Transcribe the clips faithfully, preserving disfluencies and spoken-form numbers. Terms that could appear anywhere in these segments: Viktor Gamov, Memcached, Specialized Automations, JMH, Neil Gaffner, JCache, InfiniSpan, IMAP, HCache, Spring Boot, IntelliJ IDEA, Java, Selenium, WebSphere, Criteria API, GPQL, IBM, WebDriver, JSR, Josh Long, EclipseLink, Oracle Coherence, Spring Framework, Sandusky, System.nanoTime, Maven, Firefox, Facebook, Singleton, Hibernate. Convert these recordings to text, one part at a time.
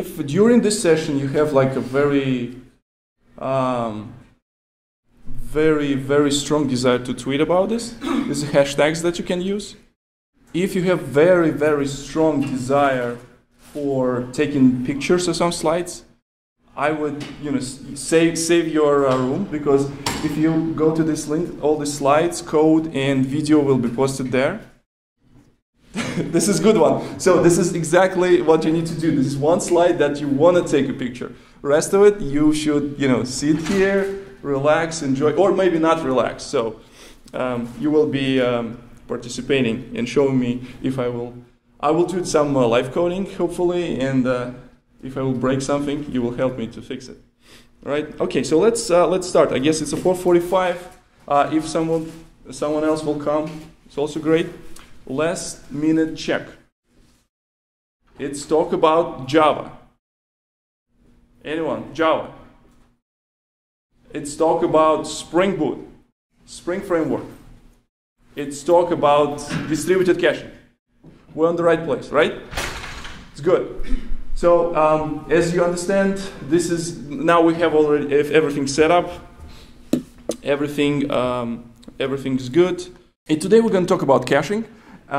if during this session you have like a very, um, very, very strong desire to tweet about this, there's hashtags that you can use. If you have very, very strong desire for taking pictures of some slides, I would, you know, save save your uh, room, because if you go to this link, all the slides, code, and video will be posted there. This is a good one. So this is exactly what you need to do. This is one slide that you want to take a picture. Rest of it, you should, you know, sit here, relax, enjoy, or maybe not relax. So um, you will be um, participating and showing me if I will. I will do some uh, live coding, hopefully, and. Uh, If I will break something, you will help me to fix it. All right? Okay, so let's uh, let's start. I guess it's a four forty-five. Uh, if someone someone else will come, it's also great. Last minute check. Let's talk about Java. Anyone? Java. Let's talk about Spring Boot, Spring Framework. Let's talk about distributed caching. We're in the right place, right? It's good. So, um, as you understand, this is, now we have already everything set up, everything, um, everything is good. And today we're going to talk about caching,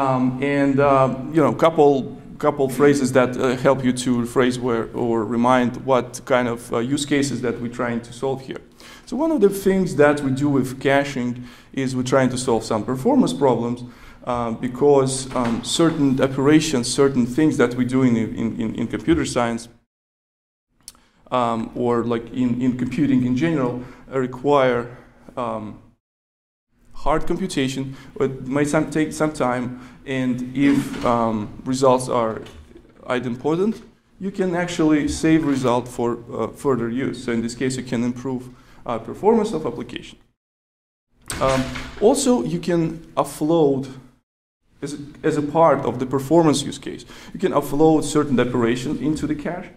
um, and, uh, you know, couple, couple phrases that uh, help you to rephrase where, or remind what kind of uh, use cases that we're trying to solve here. So one of the things that we do with caching is we're trying to solve some performance problems. Uh, because um, certain operations, certain things that we do in, in, in, in computer science, um, or like in, in computing in general, uh, require um, hard computation. It may some take some time, and if um, results are idempotent, you can actually save result for uh, further use. So in this case, you can improve uh, performance of application. Um, also, you can offload As a, as a part of the performance use case. You can offload certain operations into the cache,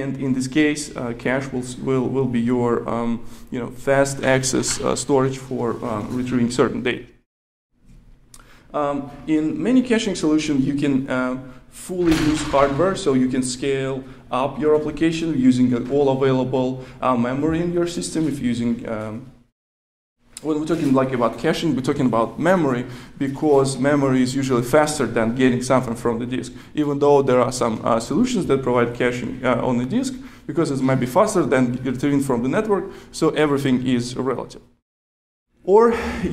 and in this case, uh, cache will, will, will be your um, you know, fast access uh, storage for um, retrieving certain data. Um, in many caching solutions, you can uh, fully use hardware, so you can scale up your application using all available uh, memory in your system. If using um, When we're talking like about caching, we're talking about memory, because memory is usually faster than getting something from the disk. Even though there are some uh, solutions that provide caching uh, on the disk, because it might be faster than retrieving from the network, so everything is relative. Or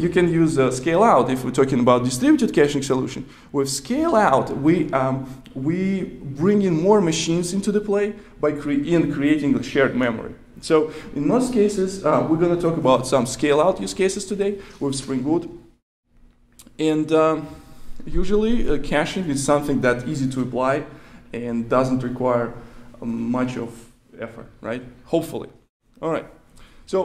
you can use uh, scale out if we're talking about distributed caching solution. With scale out, we um, we bring in more machines into the play by cre in creating a shared memory. So in most cases, uh, we're going to talk about some scale-out use cases today with Spring Boot. And um, usually, uh, caching is something that's easy to apply and doesn't require um, much of effort, right? Hopefully. All right. So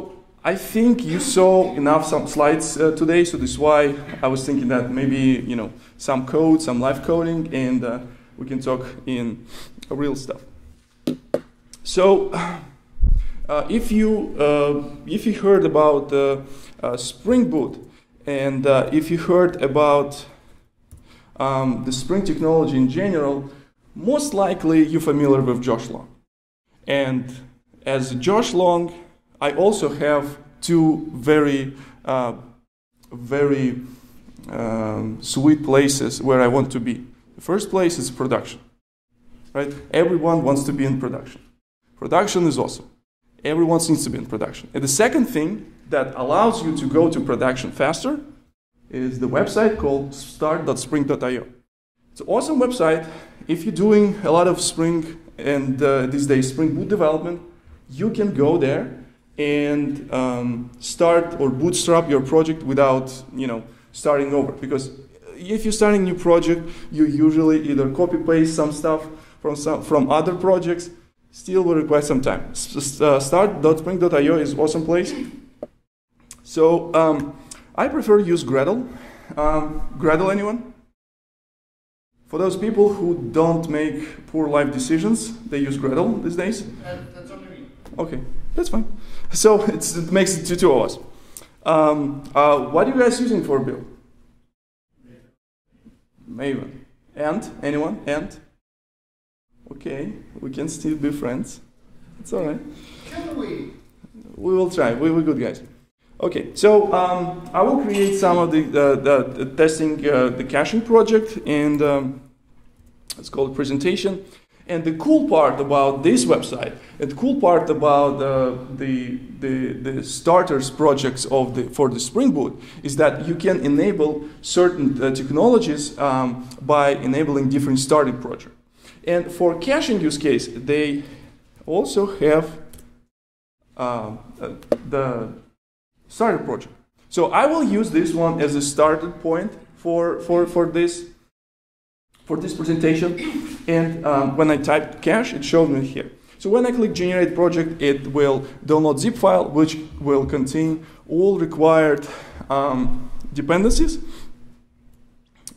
I think you saw enough some slides uh, today, so this is why I was thinking that maybe, you know, some code, some live coding, and uh, we can talk in real stuff. So. Uh, if you uh, if you heard about uh, uh, Spring Boot, and uh, if you heard about um, the Spring technology in general, most likely you're familiar with Josh Long. And as Josh Long, I also have two very uh, very um, sweet places where I want to be. The first place is production, right? Everyone wants to be in production. Production is awesome. Everyone seems to be in production. And the second thing that allows you to go to production faster is the website called start dot spring dot i o. It's an awesome website. If you're doing a lot of Spring and uh, these days Spring Boot development, you can go there and um, start or bootstrap your project without, you know, starting over. Because if you're starting a new project, you usually either copy-paste some stuff from, some, from other projects. Still will require some time. Uh, start dot spring dot i o is an awesome place. So um, I prefer use Gradle. Um, Gradle, anyone? For those people who don't make poor life decisions, they use Gradle these days. Uh, that's what I mean. Okay, that's fine. So it's, it makes it to two of us. Um, uh, what are you guys using for build? Maven. And anyone? And Okay, we can still be friends. It's all right. Can we? We will try. We, we're good guys. Okay, so um, I will create some of the, the, the, the testing, uh, the caching project, and um, it's called presentation. And the cool part about this website, and the cool part about uh, the, the, the starters projects of the, for the Spring Boot is that you can enable certain uh, technologies um, by enabling different starting projects. And for caching use case, they also have uh, the starter project. So I will use this one as a starting point for, for, for this. for this presentation, and um, when I typed cache, it showed me here. So when I click generate project, it will download zip file, which will contain all required um, dependencies.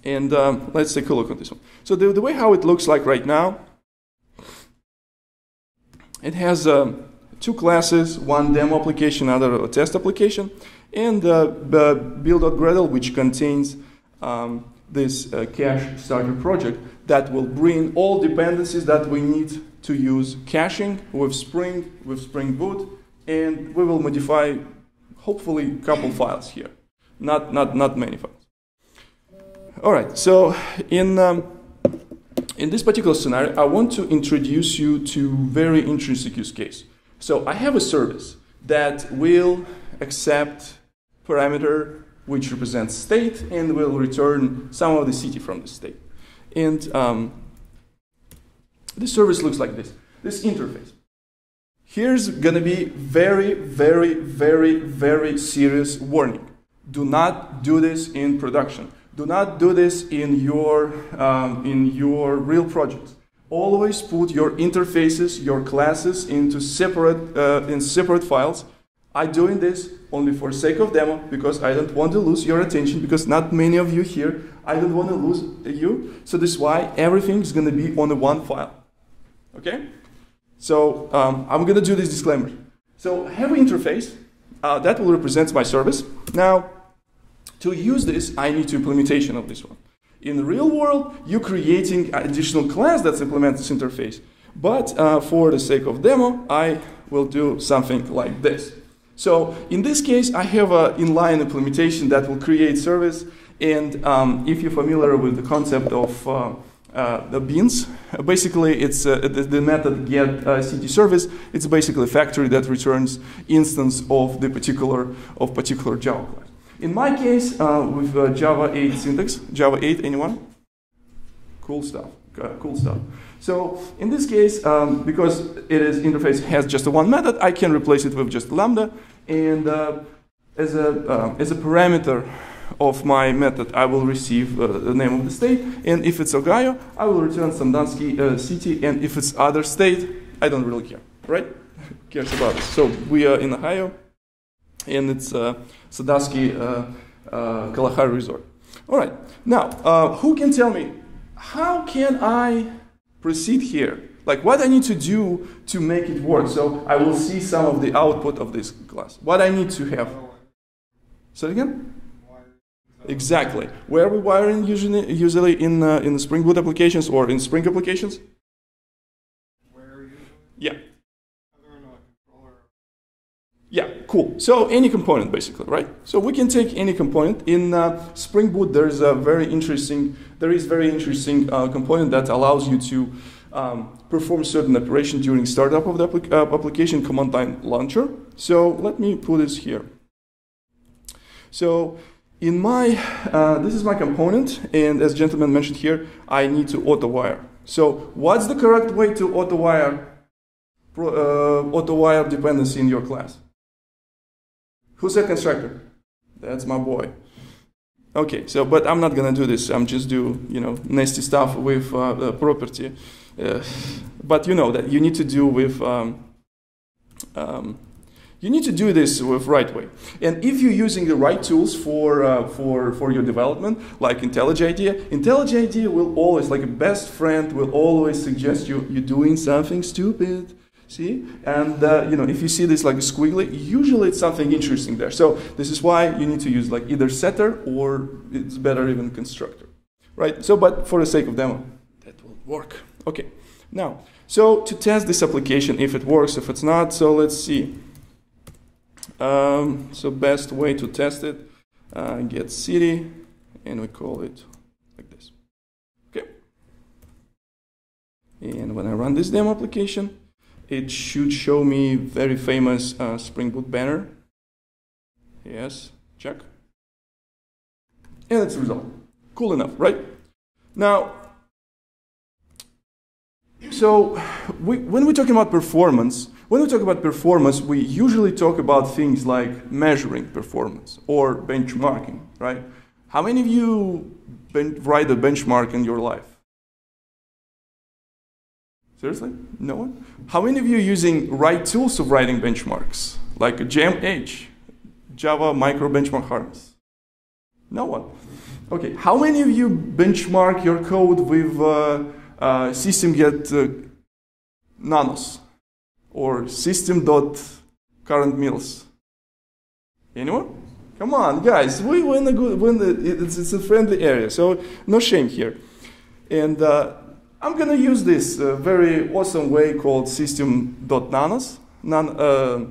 And um, let's take a look at this one. So the, the way how it looks like right now, it has um, two classes, one demo application, another a test application, and uh, the build.gradle, which contains um, this uh, cache starter project that will bring all dependencies that we need to use caching with Spring, with Spring Boot, and we will modify hopefully a couple files here, not not not many files. All right, so in um, in this particular scenario, I want to introduce you to very interesting use case. So I have a service that will accept parameter which represents state, and will return some of the city from the state. And um, this service looks like this, this interface. Here's gonna be very, very, very, very serious warning. Do not do this in production. Do not do this in your, um, in your real projects. Always put your interfaces, your classes into separate, uh, in separate files. I'm doing this only for sake of demo, because I don't want to lose your attention, because not many of you here, I don't want to lose you. So this is why everything is going to be on the one file. Okay? So um, I'm going to do this disclaimer. So I have an interface uh, that will represent my service. Now, to use this, I need to implementation of this one. In the real world, you're creating an additional class that's implements this interface. But uh, for the sake of demo, I will do something like this. So in this case, I have an inline implementation that will create service. And um, if you're familiar with the concept of uh, uh, the beans, basically it's uh, the, the method get uh, city service. It's basically a factory that returns instance of the particular of particular Java class. In my case, uh, with uh, Java eight syntax, Java eight, anyone? Cool stuff. Uh, cool stuff. So in this case, um, because it is interface has just a one method, I can replace it with just lambda, and uh, as a uh, as a parameter of my method, I will receive uh, the name of the state, and if it's Ohio, I will return Sandansky uh, city, and if it's other state, I don't really care, right? Who cares about it? So we are in Ohio, and it's uh, Sandansky uh, uh, Kalahari Resort. All right. Now, uh, who can tell me? How can I proceed here? Like what I need to do to make it work? So I will see some of the output of this class. What I need to have. Say it again? Exactly. Where are we wiring usually, usually in, uh, in the Spring Boot applications or in Spring applications? Yeah. Yeah, cool. So any component basically, right? So we can take any component. In uh, Spring Boot, there is a very interesting, there is very interesting uh, component that allows you to um, perform certain operation during startup of the applic uh, application command line launcher. So let me put this here. So in my, uh, this is my component, and as gentleman mentioned here, I need to auto wire. So what's the correct way to auto wire pro uh, auto wire dependency in your class? Who's a constructor? That's my boy. Okay, so, but I'm not gonna do this. I'm just do, you know, nasty stuff with uh, the property. Uh, but you know that you need to do with, um, um, you need to do this with right way. And if you're using the right tools for, uh, for, for your development, like IntelliJ IDEA, IntelliJ IDEA will always, like a best friend, will always suggest you, you're doing something stupid. See? And, uh, you know, if you see this like a squiggly, usually it's something interesting there. So this is why you need to use like either setter or it's better even constructor, right? So, but for the sake of demo, that will work. Okay. Now, so to test this application, if it works, if it's not, so let's see. Um, so best way to test it, uh, get city, and we call it like this. Okay. And when I run this demo application, it should show me very famous uh, Spring Boot banner. Yes, check. And that's the result. Cool enough, right? Now, so we, when we're talking about performance, when we talk about performance, we usually talk about things like measuring performance or benchmarking, right? How many of you ben- write a benchmark in your life? Seriously? No one? How many of you are using right tools of writing benchmarks? Like J M H, Java Micro Benchmark Harness? No one. Okay, how many of you benchmark your code with uh, uh, system.get uh, nanos or system.currentMils? Anyone? Come on, guys, we we're in a good, we're in the, it's, it's a friendly area, so no shame here. And uh, I'm going to use this uh, very awesome way called system.nanos, Nan, uh,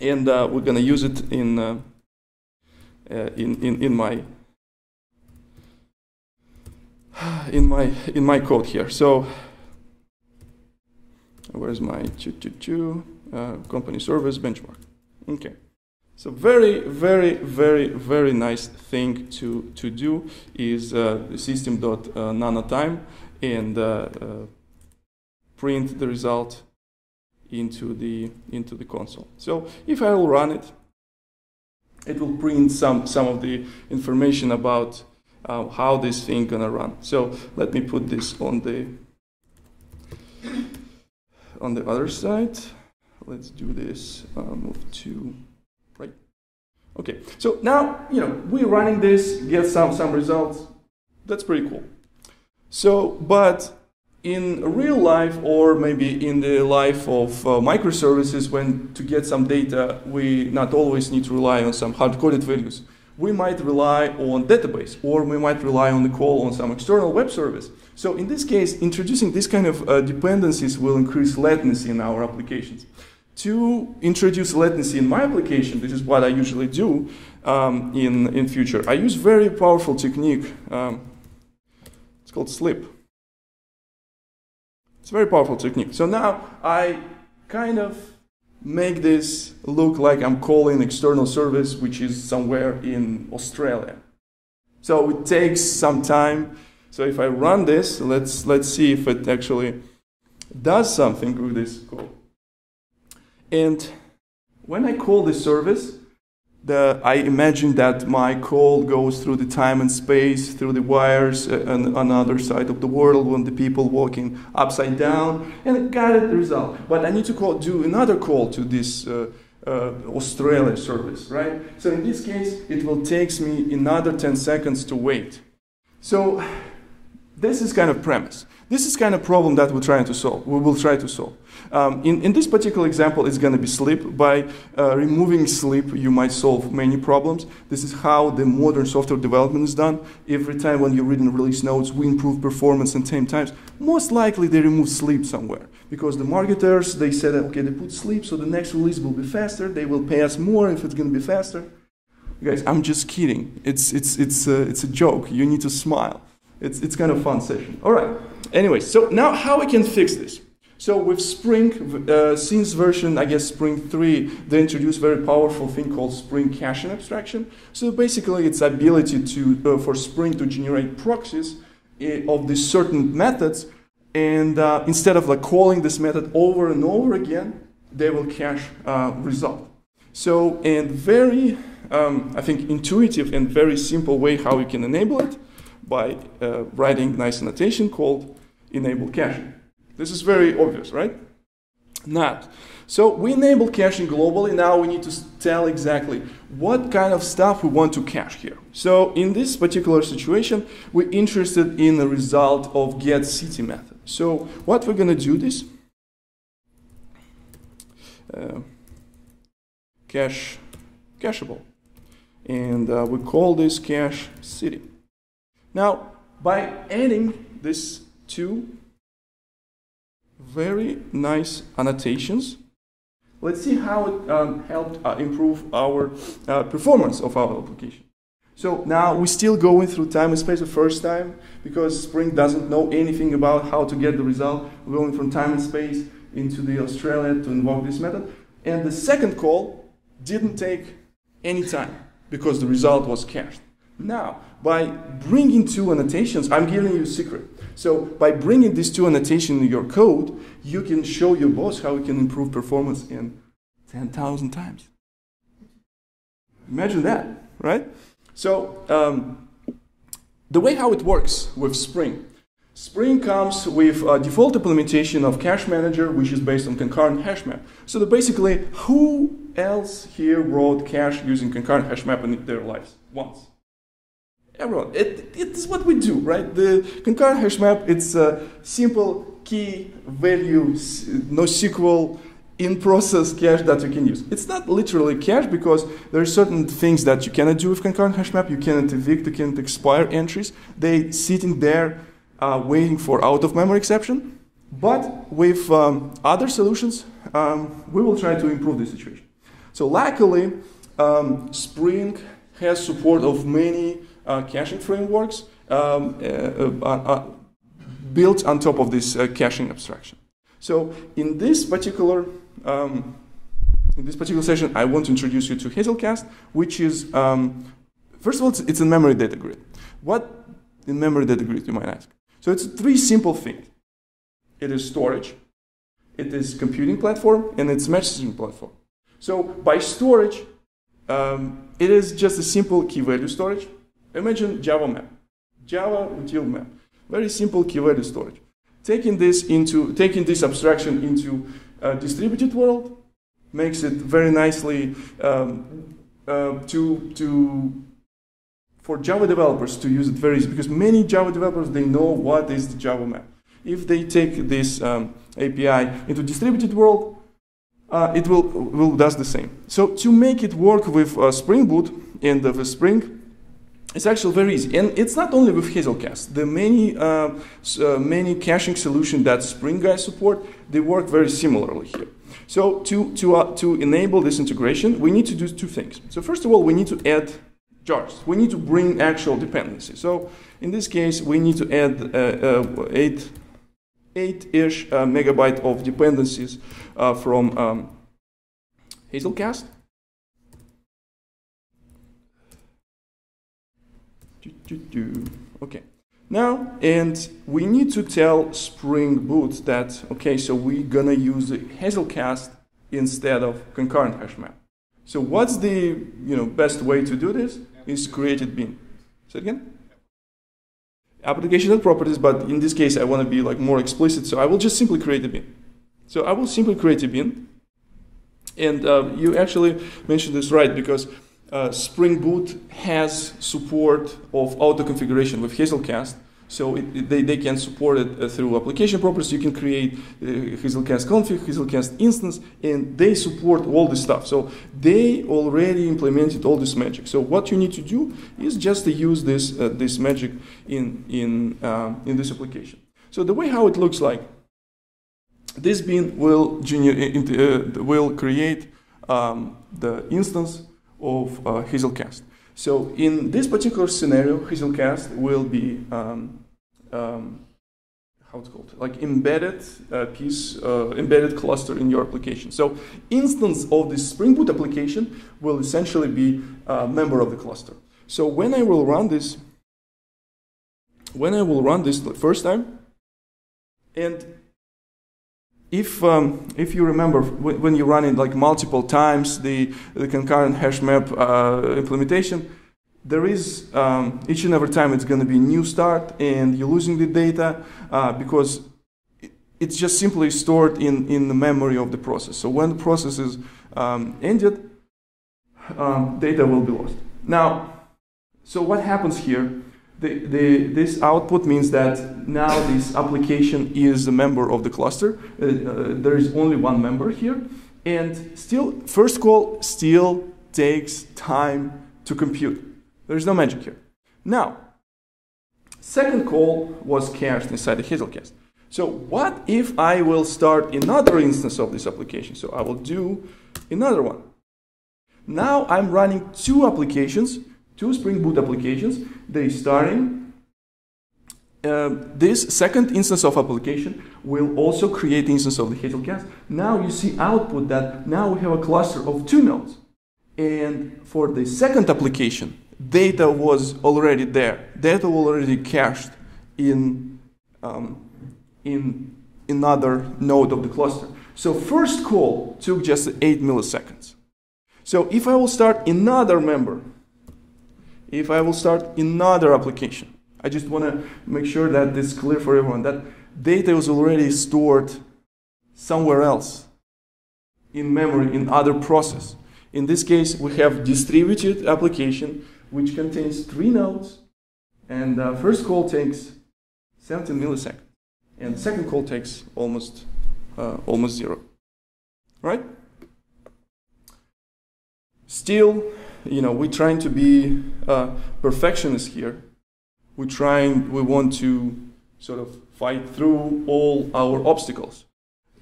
and uh, we're going to use it in, uh, uh, in in in my in my in my code here. So where's my choo choo choo uh, company service benchmark? Okay, so very very very very nice thing to to do is uh, system.nanotime. And uh, uh, print the result into the into the console. So if I will run it, it will print some some of the information about uh, how this thing gonna run. So let me put this on the on the other side. Let's do this. Uh, move to right. Okay. So now you know we're running this. Get some some results. That's pretty cool. So, but in real life, or maybe in the life of uh, microservices, when to get some data, we not always need to rely on some hard-coded values. We might rely on database, or we might rely on the call on some external web service. So in this case, introducing this kind of uh, dependencies will increase latency in our applications. To introduce latency in my application, this is what I usually do um, in, in future. I use very powerful technique. Um, called sleep. It's a very powerful technique. So now I kind of make this look like I'm calling external service, which is somewhere in Australia. So it takes some time. So if I run this, let's let's see if it actually does something with this call. And when I call this service, The, I imagine that my call goes through the time and space, through the wires uh, and on the other side of the world, when the people walking upside down, and I got it the result. But I need to call, do another call to this uh, uh, Australia service, right? So in this case, it will take me another ten seconds to wait. So this is kind of premise. This is kind of problem that we're trying to solve. We will try to solve. Um, in, in this particular example, it's going to be sleep. By uh, removing sleep, you might solve many problems. This is how the modern software development is done. Every time when you're reading release notes, we improve performance and time times. Most likely, they remove sleep somewhere. Because the marketers, they said, okay, they put sleep, so the next release will be faster. They will pay us more if it's going to be faster. You guys, I'm just kidding. It's, it's, it's, uh, it's a joke. You need to smile. It's, it's kind of fun session. All right. Anyway, so now how we can fix this? So with Spring, uh, since version, I guess Spring three, they introduced a very powerful thing called Spring caching abstraction. So basically it's ability to, uh, for Spring to generate proxies uh, of these certain methods, and uh, instead of like calling this method over and over again, they will cache uh, result. So, and very, um, I think, intuitive and very simple way how we can enable it by uh, writing nice annotation called enable caching. This is very obvious, right? Not. So we enable caching globally. Now we need to tell exactly what kind of stuff we want to cache here. So in this particular situation, we're interested in the result of get city method. So what we're going to do is uh, cache cacheable. And uh, we call this cache city. Now, by adding this to very nice annotations. Let's see how it um, helped uh, improve our uh, performance of our application. So now we're still going through time and space the first time because Spring doesn't know anything about how to get the result. We're going from time and space into the Australia to invoke this method. And the second call didn't take any time because the result was cached. Now, by bringing two annotations, I'm giving you a secret. So by bringing these two annotations in your code, you can show your boss how you can improve performance in ten thousand times. Imagine that, right? So um, the way how it works with Spring. Spring comes with a default implementation of cache manager, which is based on concurrent hash map. So that basically, who else here wrote cache using concurrent hash map in their lives once? Everyone. It, it's what we do, right? The concurrent hash map, it's a simple key value NoSQL in-process cache that you can use. It's not literally cache because there are certain things that you cannot do with concurrent hash map. You cannot evict, you cannot expire entries. They're sitting there uh, waiting for out-of-memory exception. But with um, other solutions, um, we will try to improve the situation. So luckily, um, Spring has support of many Uh, caching frameworks um, uh, uh, uh, built on top of this uh, caching abstraction. So in this particular um, in this particular session, I want to introduce you to Hazelcast, which is um, first of all, it's, it's a memory data grid. What in memory data grid, you might ask? So it's three simple things. It is storage, it is computing platform, and it's messaging platform. So by storage, um, it is just a simple key value storage. Imagine Java map, Java util map, very simple key value storage. Taking this into, taking this abstraction into a distributed world makes it very nicely um, uh, to to for Java developers to use it very easily because many Java developers, they know what is the Java map. If they take this um, A P I into distributed world, uh, it will will does the same. So to make it work with uh, Spring Boot and the Spring. It's actually very easy, and it's not only with Hazelcast. The many uh, uh, many caching solutions that Spring guys support, they work very similarly here. So to to uh, to enable this integration, we need to do two things. So first of all, we need to add jars. We need to bring actual dependencies. So in this case, we need to add uh, uh, eight eight-ish uh, megabyte of dependencies uh, from um, Hazelcast. Okay, now, and we need to tell Spring Boot that, okay, so we're gonna use Hazelcast instead of concurrent hash map. So what's the, you know, best way to do this is created bean. Say it again? Application properties, but in this case, I wanna be like more explicit, so I will just simply create a bean. So I will simply create a bean, and uh, you actually mentioned this right, because Uh, Spring Boot has support of auto-configuration with Hazelcast, so it, it, they, they can support it uh, through application properties. You can create uh, Hazelcast config, Hazelcast instance, and they support all this stuff. So they already implemented all this magic. So what you need to do is just to use this, uh, this magic in, in, um, in this application. So the way how it looks like, this bean will, uh, will create um, the instance of uh, Hazelcast. So in this particular scenario, Hazelcast will be um, um, how it's called, like embedded uh, piece, uh, embedded cluster in your application. So instance of this Spring Boot application will essentially be a member of the cluster. So when I will run this, when I will run this the first time, and If, um, if you remember, when you run it like multiple times, the, the concurrent hash map uh, implementation, there is, um, each and every time it's going to be new start and you're losing the data uh, because it, it's just simply stored in, in the memory of the process. So when the process is um, ended, um, data will be lost. Now, so what happens here? The, the, this output means that now this application is a member of the cluster. Uh, uh, there is only one member here. And still, first call still takes time to compute. There is no magic here. Now, second call was cached inside the Hazelcast. So what if I will start another instance of this application? So I will do another one. Now I'm running two applications, two Spring Boot applications. They're starting. Uh, this second instance of application will also create instance of the Hazelcast. Now you see output that now we have a cluster of two nodes. And for the second application, data was already there. Data was already cached in, um, in another node of the cluster. So first call took just eight milliseconds. So if I will start another member, if I will start another application, I just want to make sure that it's clear for everyone that data was already stored somewhere else in memory, in other process. In this case, we have distributed application, which contains three nodes. And uh, first call takes seventeen milliseconds. And second call takes almost, uh, almost zero. Right? Still, you know, we're trying to be uh, perfectionists here. We're trying, we want to sort of fight through all our obstacles.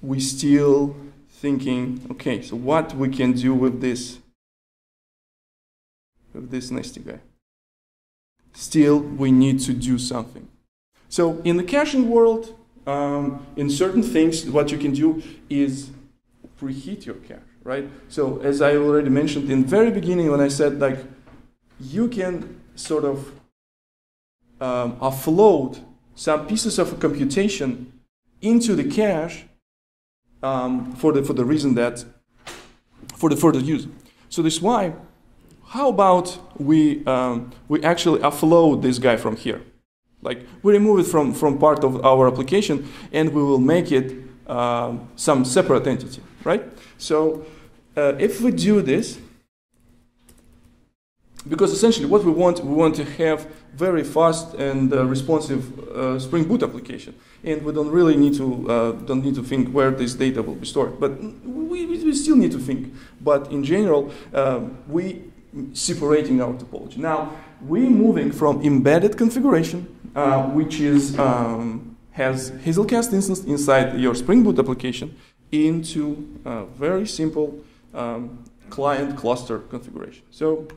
We're still thinking, okay, so what we can do with this, with this nasty guy. Still, we need to do something. So in the caching world, um, in certain things, what you can do is preheat your cache, right? So as I already mentioned in the very beginning when I said, like, you can sort of um, offload some pieces of computation into the cache um, for, the, for the reason that, for the further use. So that's why, how about we, um, we actually offload this guy from here? Like, we remove it from, from part of our application and we will make it uh, some separate entity. Right? So uh, if we do this, because essentially what we want, we want to have very fast and uh, responsive uh, Spring Boot application, and we don't really need to uh, don't need to think where this data will be stored. But we, we still need to think. But in general, uh, we separating our topology. Now we're moving from embedded configuration, uh, which is um, has Hazelcast instance inside your Spring Boot application, into a very simple um, client cluster configuration. So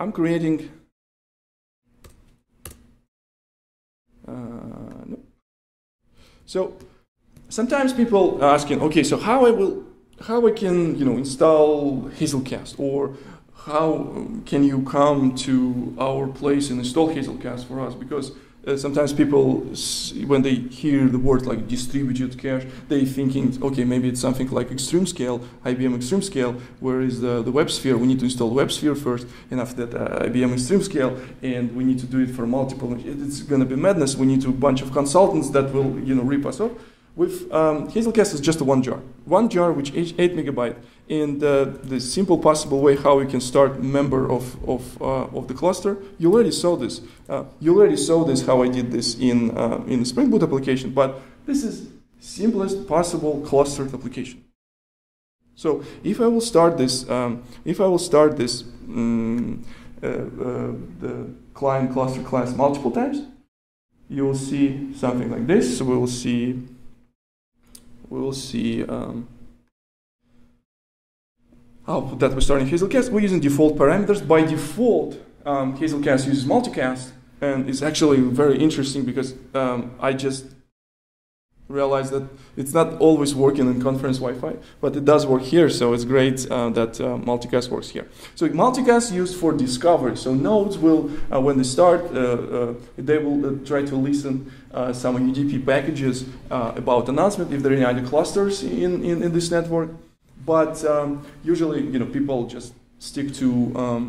I'm creating uh, no. So sometimes people are asking, okay, so how I will how I can you know install Hazelcast, or how can you come to our place and install Hazelcast for us? Because Uh, sometimes people, when they hear the word like distributed cache, they're thinking, okay, maybe it's something like Extreme Scale, I B M Extreme Scale, where is the, the WebSphere? We need to install WebSphere first, and after that uh, I B M Extreme Scale, and we need to do it for multiple. It's going to be madness. We need to a bunch of consultants that will you know, rip us off. With um, Hazelcast, it's just one jar. One jar, which is eight megabyte, and uh, the simple possible way how we can start member of, of, uh, of the cluster. You already saw this. Uh, you already saw this, how I did this in, uh, in the Spring Boot application, but this is simplest possible clustered application. So if I will start this, um, if I will start this um, uh, uh, the client cluster class multiple times, you will see something like this. So we will see We will see um, output that we're starting Hazelcast. We're using default parameters. By default, um, Hazelcast uses multicast, and it's actually very interesting because um, I just realized that it's not always working in conference Wi-Fi, but it does work here, so it's great uh, that uh, multicast works here. So multicast used for discovery. So nodes will, uh, when they start, uh, uh, they will uh, try to listen uh, some U D P packages uh, about announcement, if there are any other clusters in, in, in this network. But um, usually, you know, people just stick to um,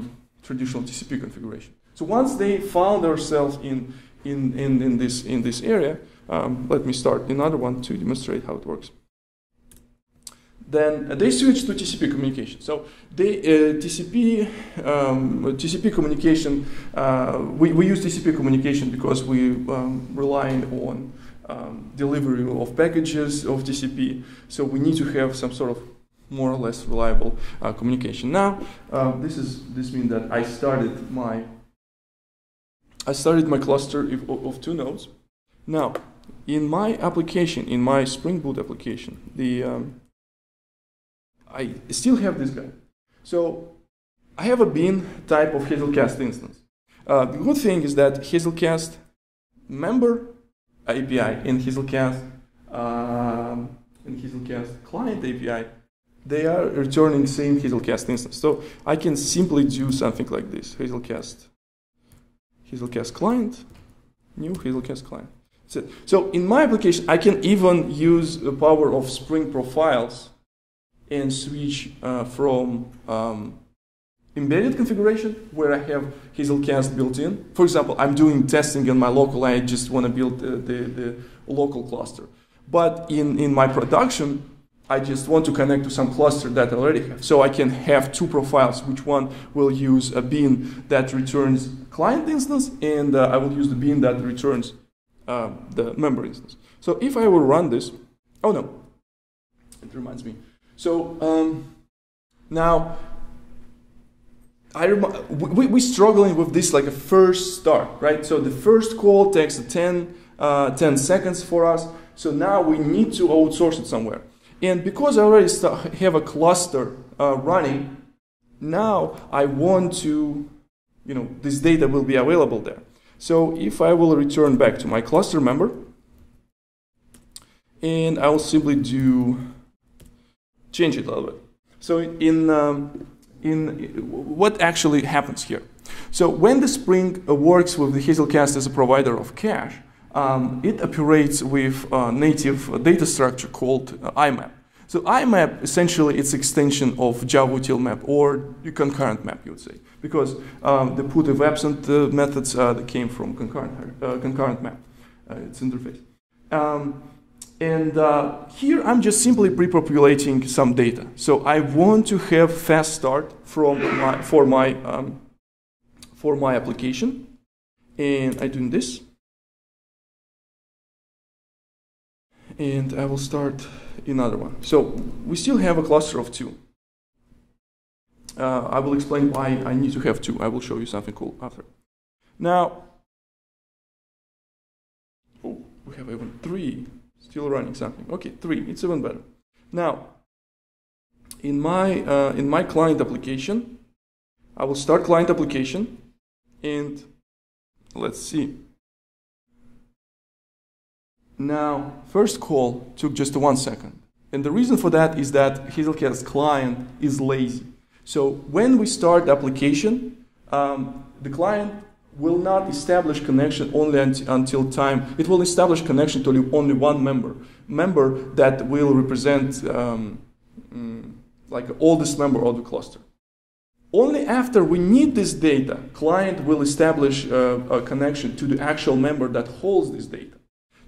traditional T C P configuration. So once they found themselves in, in, in, in, this, in this area, Um, let me start another one to demonstrate how it works. Then uh, they switch to T C P communication. So they, uh, T C P, um, T C P communication, uh, we, we use T C P communication because we um, relying on um, delivery of packages of T C P. So we need to have some sort of more or less reliable uh, communication. Now, uh, this, is, this means that I started my I started my cluster of two nodes. Now, in my application, in my Spring Boot application, the um, I still have this guy. So I have a bin type of Hazelcast instance. Uh, the good thing is that Hazelcast member A P I and Hazelcast um, and Hazelcast client A P I, they are returning same Hazelcast instance. So I can simply do something like this: Hazelcast, Hazelcast client, new Hazelcast client. That's it. So in my application, I can even use the power of Spring profiles and switch uh, from um, embedded configuration, where I have Hazelcast built in. For example, I'm doing testing on my local. I just want to build uh, the, the local cluster. But in, in my production, I just want to connect to some cluster that I already have. So I can have two profiles, which one will use a bean that returns client instance, and uh, I will use the bean that returns uh, the member instance. So if I will run this, oh no, it reminds me. So um, now, I rem we, we're struggling with this like a first start, right? So the first call takes ten seconds for us. So now we need to outsource it somewhere. And because I already start, have a cluster uh, running, now I want to, you know, this data will be available there. So if I will return back to my cluster member, and I will simply do, change it a little bit. So in, um, in what actually happens here? So when the Spring works with the Hazelcast as a provider of cache, Um, it operates with a native data structure called I map. So I map, essentially, it's extension of Java util map, or concurrent map, you would say, because um, the put if absent uh, methods uh, that came from concurrent, uh, concurrent map, uh, its interface. Um, and uh, here I'm just simply pre-populating some data. So I want to have fast start from my, for, my, um, for my application, and I'm doing this. And I will start another one. So we still have a cluster of two. Uh, I will explain why I need to have two. I will show you something cool after. Now, oh, we have even three. Still running something. Okay, three. It's even better. Now, in my uh, in my client application, I will start client application, and let's see. Now, first call took just one second. And the reason for that is that Hazelcast client is lazy. So when we start the application, um, the client will not establish connection only un until time. It will establish connection to only one member. Member that will represent um, mm, like the oldest member of the cluster. Only after we need this data, client will establish uh, a connection to the actual member that holds this data.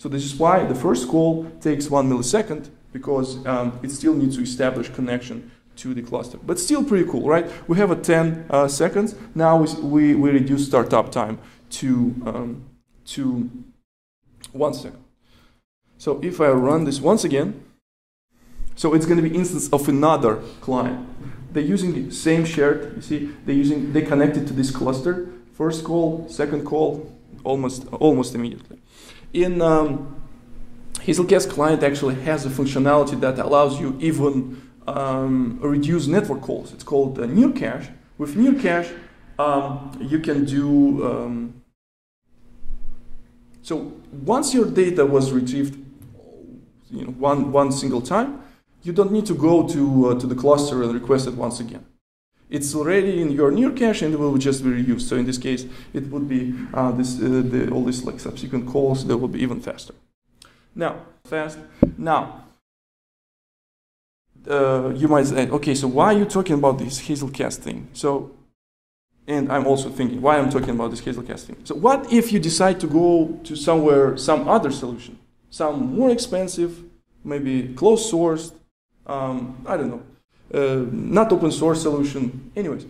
So this is why the first call takes one millisecond, because um, it still needs to establish connection to the cluster. But still pretty cool, right? We have a ten uh, seconds. Now we, we reduce startup time to, um, to one second. So if I run this once again, so it's going to be instance of another client. They're using the same shared, you see, they're using, they connected to this cluster. First call, second call, almost, almost immediately. In um, Hazelcast client actually has a functionality that allows you even um, reduce network calls. It's called uh, near cache. With near cache, um, you can do um, so. Once your data was retrieved, you know, one one single time, you don't need to go to uh, to the cluster and request it once again. It's already in your near cache, and it will just be reused. So in this case, it would be uh, this, uh, the, all these like subsequent calls that will be even faster. Now, fast. Now, uh, you might say, okay, so why are you talking about this Hazelcast thing? So, and I'm also thinking, why I'm talking about this Hazelcast thing? So what if you decide to go to somewhere, some other solution, some more expensive, maybe closed sourced, um, I don't know. Uh, not open source solution. Anyways,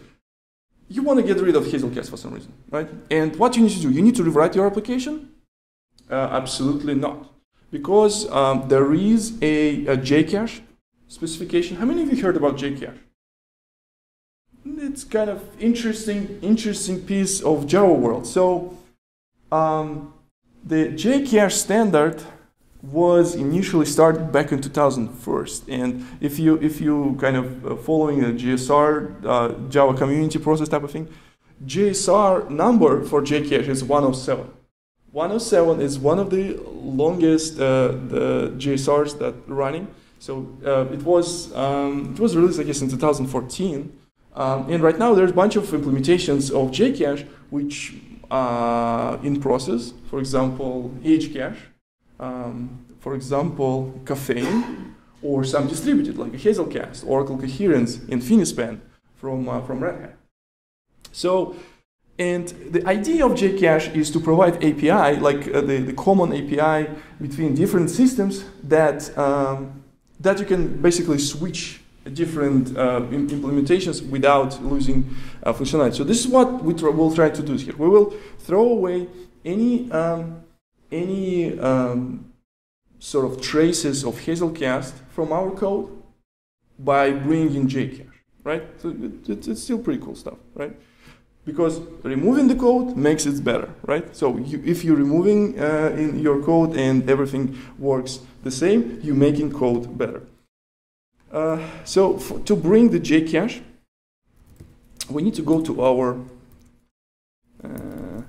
you want to get rid of Hazelcast for some reason, right? And what you need to do, you need to rewrite your application? Uh, absolutely not. Because um, there is a, a JCache specification. How many of you heard about JCache? It's kind of interesting, interesting piece of Java world. So Um, the JCache standard was initially started back in two thousand one, and if you if you kind of following the J S R uh, Java community process type of thing, J S R number for JCache is one oh seven. one oh seven is one of the longest uh, the J S Rs that running. So uh, it was um, it was released, I guess, in two thousand fourteen, um, and right now there's a bunch of implementations of JCache which are in process. For example, HCache. Um, for example, caffeine, or some distributed like a Hazelcast, Oracle Coherence, InfiniSpan from uh, from Red Hat. So, and the idea of JCache is to provide A P I, like uh, the the common A P I between different systems that um, that you can basically switch different uh, im implementations without losing uh, functionality. So this is what we will try to do here. We will throw away any. Um, any um, sort of traces of Hazelcast from our code by bringing JCache, right? So it, it, it's still pretty cool stuff, right? Because removing the code makes it better, right? So you, if you're removing uh, in your code and everything works the same, you're making code better. Uh, so for, to bring the JCache, we need to go to our... Uh,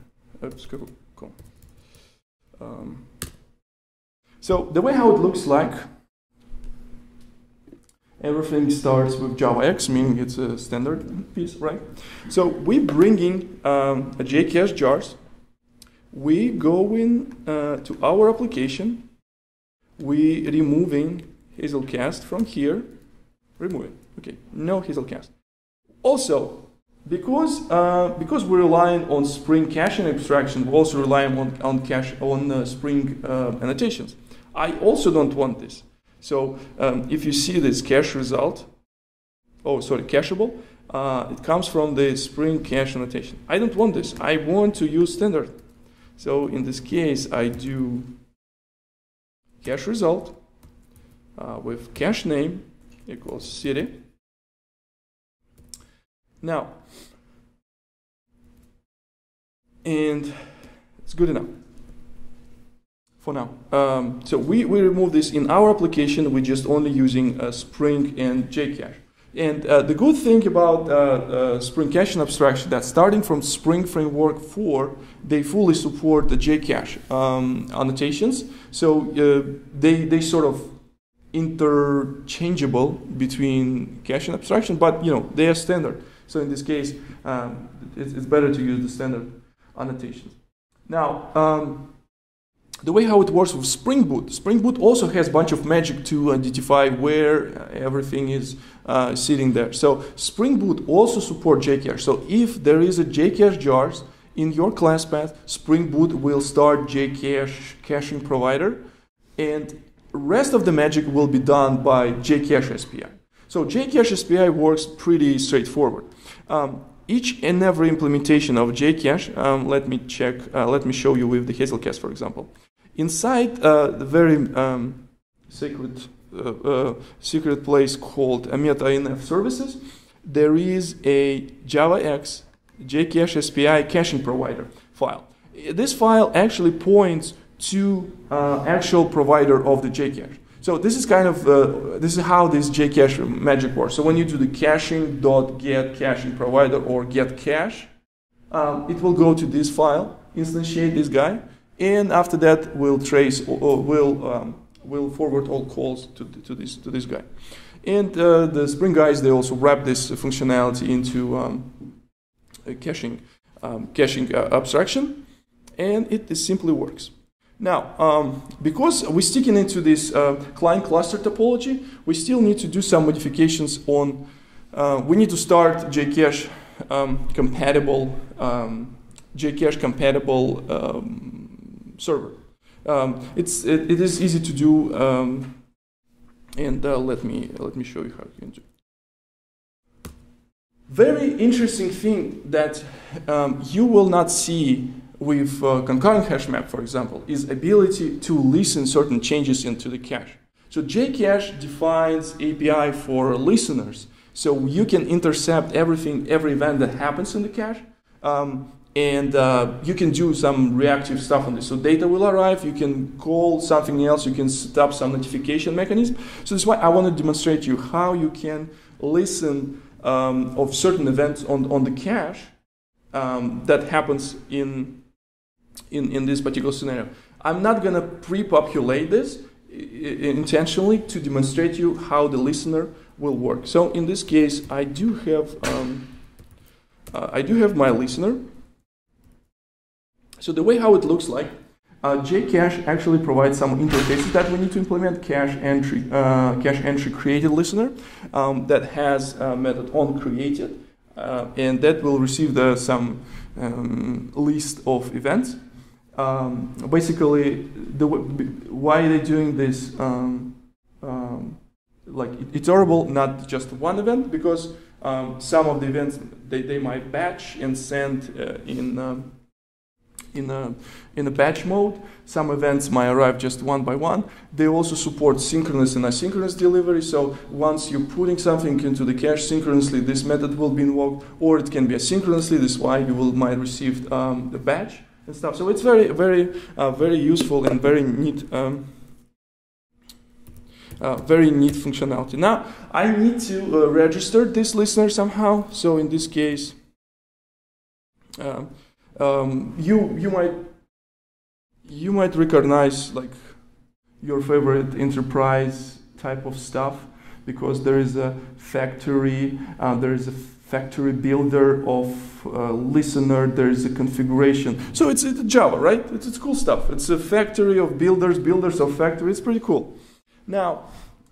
oops, cool. cool. Um, so the way how it looks like, everything starts with JavaX, meaning it's a standard piece, right? So we bring in um, a JCache jars. We go in uh, to our application. We removing Hazelcast from here. Remove it. Okay, no Hazelcast. Also, Because uh, because we're relying on Spring caching abstraction, we're also relying on on cache on uh, Spring uh, annotations. I also don't want this. So um, if you see this cache result, oh sorry, cacheable, uh, it comes from the Spring cache annotation. I don't want this. I want to use standard. So in this case, I do cache result uh, with cache name equals city. Now, and it's good enough for now. Um, so we, we remove this in our application. We're just only using uh, Spring and JCache. And uh, the good thing about uh, uh, Spring caching abstraction that starting from Spring Framework four, they fully support the JCache um, annotations. So uh, they, they sort of interchangeable between cache and abstraction, but you know, they are standard. So in this case, um, it's, it's better to use the standard annotations. Now, um, the way how it works with Spring Boot, Spring Boot also has a bunch of magic to identify where everything is uh, sitting there. So Spring Boot also supports JCache. So if there is a JCache jars in your class path, Spring Boot will start JCache caching provider, and rest of the magic will be done by JCache S P I. So JCache S P I works pretty straightforward. Um, each and every implementation of JCache, um, let me check, uh, let me show you with the Hazelcast, for example. Inside uh, the very um, secret, uh, uh, secret place called meta-inf services, there is a JavaX JCache S P I caching provider file. This file actually points to uh, actual provider of the JCache. So this is kind of, uh, this is how this JCache magic works. So when you do the caching dot get caching provider or get cache, um, it will go to this file, instantiate this guy, and after that will trace or, or will um, will forward all calls to to this to this guy. And uh, the Spring guys, they also wrap this functionality into um, a caching um, caching uh, abstraction, and it, it simply works. Now, um, because we're sticking into this uh, client cluster topology, we still need to do some modifications on, uh, we need to start JCache um, compatible, um, JCache compatible um, server. Um, it's, it, it is easy to do, um, and uh, let me, let me show you how you can do it. Very interesting thing that um, you will not see with uh, concurrent hash map, for example, is ability to listen certain changes into the cache. So JCache defines A P I for listeners. So you can intercept everything, every event that happens in the cache, um, And uh, you can do some reactive stuff on this. So data will arrive, you can call something else, you can set up some notification mechanism. So that's why I want to demonstrate to you how you can listen um, of certain events on, on the cache um, that happens in, in, in this particular scenario. I'm not going to pre-populate this intentionally to demonstrate to you how the listener will work. So in this case, I do have, um, uh, I do have my listener. So the way how it looks like, uh, JCache actually provides some interfaces that we need to implement. Cache entry, uh, cache entry created listener um, that has a method onCreated, uh, and that will receive the, some um, list of events. Um, basically, the, why are they doing this? Um, um, like it, iterable, not just one event, because um, some of the events they, they might batch and send uh, in. Um, In a, in a batch mode. Some events might arrive just one by one. They also support synchronous and asynchronous delivery. So once you're putting something into the cache synchronously, this method will be invoked, or it can be asynchronously. This is why you will might receive um, the batch and stuff. So it's very, very, uh, very useful and very neat, um, uh, very neat functionality. Now I need to uh, register this listener somehow. So in this case. Uh, Um, you you might you might recognize like your favorite enterprise type of stuff, because there is a factory, uh, there is a factory builder of uh, listener, there is a configuration. So it's, it's Java, right? It's, it's cool stuff. It's a factory of builders, builders of factory. It's pretty cool. Now,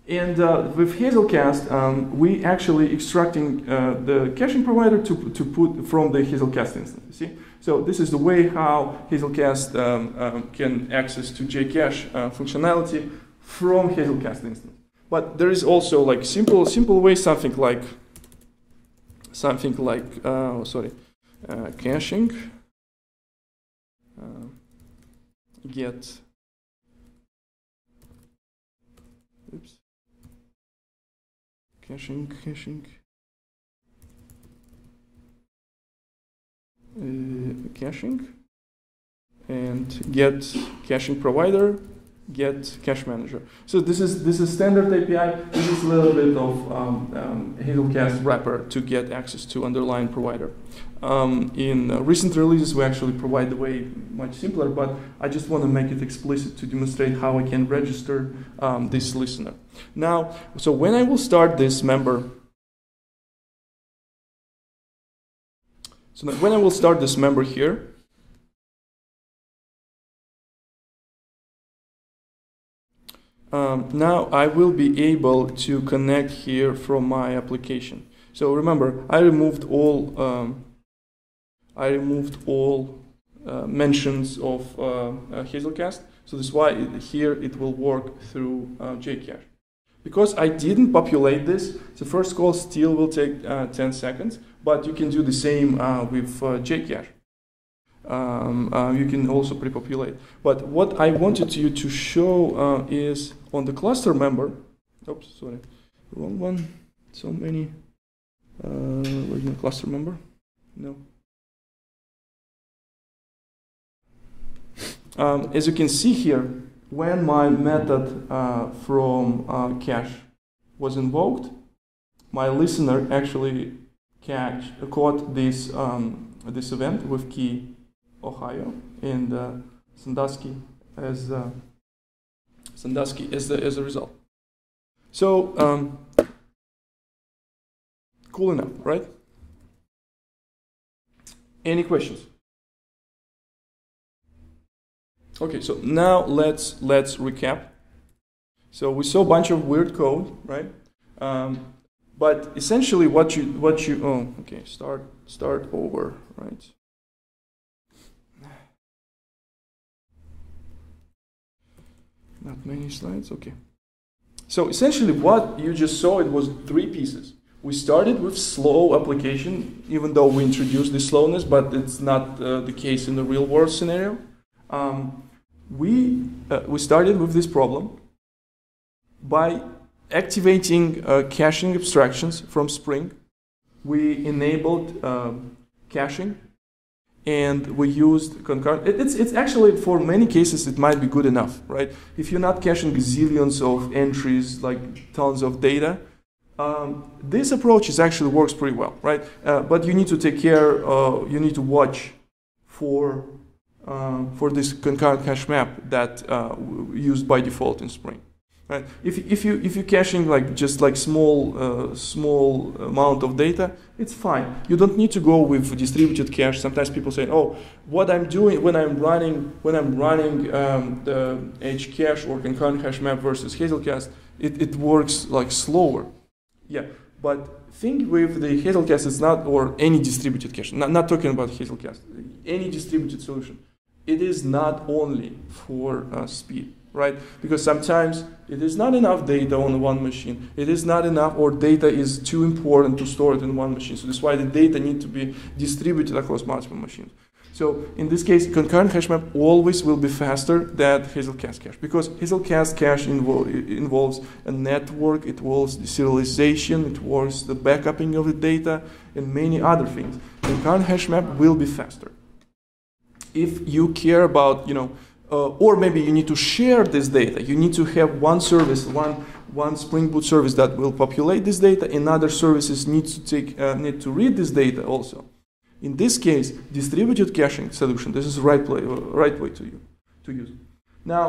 and uh, with Hazelcast, um, we actually extracting uh, the caching provider to to put from the Hazelcast instance. You see. So this is the way how Hazelcast um, um, can access to JCache uh, functionality from Hazelcast instance. But there is also like simple, simple way, something like, something like, uh, oh, sorry, uh, caching uh, get. Oops. Caching, caching. Uh, caching and get caching provider, get cache manager. So this is this is standard A P I. This is a little bit of um, um, Hazelcast wrapper to get access to underlying provider. Um, in uh, recent releases, we actually provide the way much simpler, but I just want to make it explicit to demonstrate how I can register um, this listener. Now, so when I will start this member. So when I will start this member here, um, now I will be able to connect here from my application. So remember, I removed all um, I removed all uh, mentions of uh, uh, Hazelcast. So this is why it, here it will work through uh, JCache. Because I didn't populate this, the first call still will take uh, ten seconds, but you can do the same uh, with uh, JCache. Um, uh, you can also pre-populate. But what I wanted you to show uh, is on the cluster member. Oops, sorry, wrong one. So many. Uh, where's my cluster member? No. Um, as you can see here, when my method uh, from uh, cache was invoked, my listener actually catch, uh, caught this um, this event with key Ohio and uh, Sandusky as uh, Sandusky as the as a result. So um, cool enough, right? Any questions? Okay, so now let's let's recap. So we saw a bunch of weird code, right? Um, but essentially, what you what you oh okay start start over, right? Not many slides, okay. So essentially, what you just saw it was three pieces. We started with slow application, even though we introduced the slowness, but it's not uh, the case in the real world scenario. Um, We, uh, we started with this problem by activating uh, caching abstractions from Spring. We enabled um, caching and we used concurrent. It's, it's actually, for many cases, it might be good enough, right? If you're not caching gazillions of entries, like tons of data, um, this approach is actually works pretty well, right? Uh, but you need to take care, uh, you need to watch for, uh, for this concurrent cache map that uh, used by default in Spring. Right? If, if, you, if you're caching like just like small, uh, small amount of data, it's fine. You don't need to go with distributed cache. Sometimes people say, oh, what I'm doing when I'm running, when I'm running um, the HCache or concurrent hash map versus Hazelcast, it, it works like slower. Yeah, but think with the Hazelcast, it's not, or any distributed cache, not, not talking about Hazelcast, any distributed solution. It is not only for uh, speed. Right? Because sometimes it is not enough data on one machine. It is not enough, or data is too important to store it in one machine. So that's why the data need to be distributed across multiple machines. So in this case, concurrent hash map always will be faster than Hazelcast cache, because Hazelcast cache invo involves a network, it involves serialization, it involves the backupping of the data, and many other things. Concurrent hash map will be faster. If you care about, you know, Uh, or maybe you need to share this data. You need to have one service, one, one Spring Boot service that will populate this data, and other services need to, take, uh, need to read this data also. In this case, distributed caching solution, this is the right, play, right way to, you, to use. Now,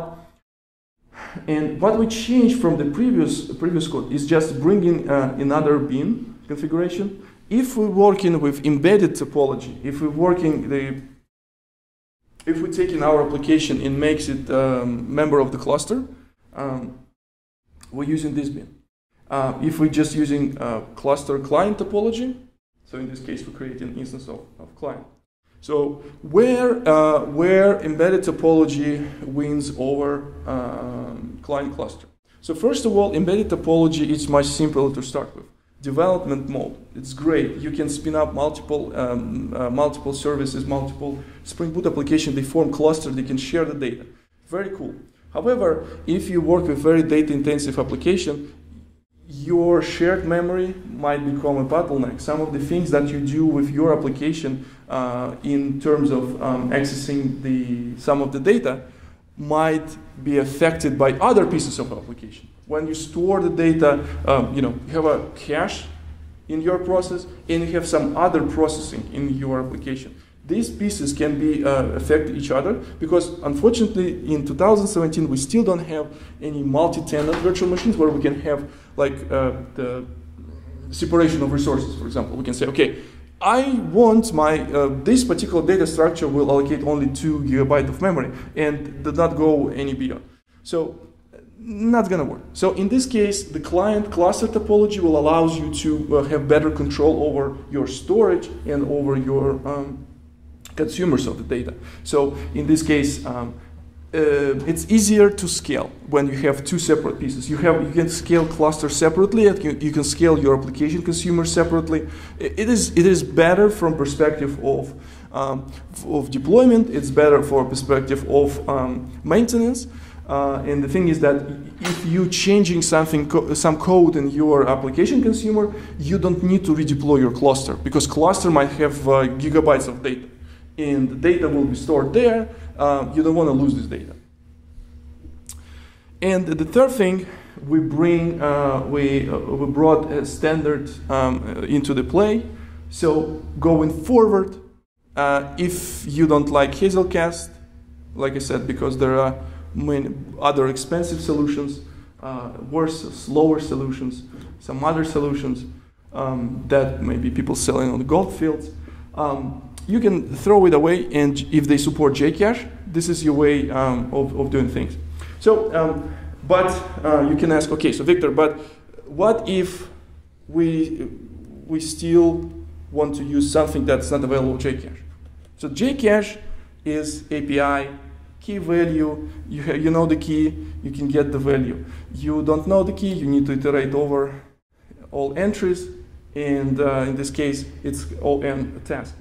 and what we changed from the previous, previous code is just bringing uh, another bean configuration. If we're working with embedded topology, if we're working the If we take in our application and makes it a um, member of the cluster, um, we're using this bin. Uh, if we're just using uh, cluster client topology, so in this case we create an instance of, of client. So where, uh, where embedded topology wins over um, client cluster? So first of all, embedded topology is much simpler to start with. Development mode, it's great. You can spin up multiple, um, uh, multiple services, multiple Spring Boot applications. They form clusters, they can share the data. Very cool. However, if you work with very data-intensive application, your shared memory might become a bottleneck. Some of the things that you do with your application uh, in terms of um, accessing the, some of the data might be affected by other pieces of application. When you store the data, um, you know, you have a cache in your process, and you have some other processing in your application. These pieces can be uh, affect each other, because unfortunately in two thousand seventeen we still don't have any multi-tenant virtual machines where we can have like uh, the separation of resources. For example, we can say, okay, I want my, uh, this particular data structure will allocate only two gigabytes of memory and did not go any beyond. So, not gonna work. So in this case, the client cluster topology will allow you to uh, have better control over your storage and over your um, consumers of the data. So in this case, um, Uh, it's easier to scale when you have two separate pieces. You have, you can scale clusters separately, and you, you can scale your application consumers separately. It, it, is, it is better from perspective of, um, of deployment, it's better for perspective of um, maintenance. Uh, and the thing is that if you're changing something, co some code in your application consumer, you don't need to redeploy your cluster, because cluster might have uh, gigabytes of data. And the data will be stored there. Uh, you don't want to lose this data. And the third thing we bring, uh, we uh, we brought a standard um, into the play. So going forward, uh, if you don't like Hazelcast, like I said, because there are many other expensive solutions, uh, worse, slower solutions, some other solutions um, that maybe people selling on the gold fields. Um, You can throw it away, and if they support JCache, this is your way um, of, of doing things. So, um, but uh, you can ask, okay, so Victor, but what if we, we still want to use something that's not available JCache? So JCache is A P I, key value, you, you know the key, you can get the value. You don't know the key, you need to iterate over all entries, and uh, in this case, it's O N task.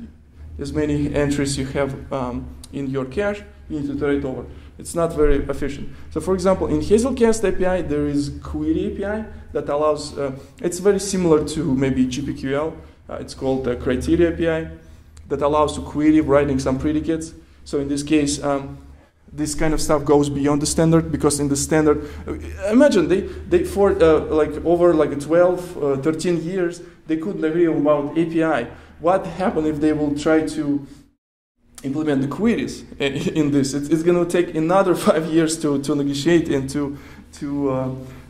As many entries you have um, in your cache, you need to iterate over. It's not very efficient. So for example, in Hazelcast A P I, there is query A P I that allows, uh, it's very similar to maybe G P Q L. Uh, it's called the Criteria A P I. that allows to query writing some predicates. So in this case, um, this kind of stuff goes beyond the standard, because in the standard, imagine they, they for uh, like over like twelve, thirteen years, they couldn't agree about A P I. What happened if they will try to implement the queries in this? It's, it's going to take another five years to, to negotiate and to, to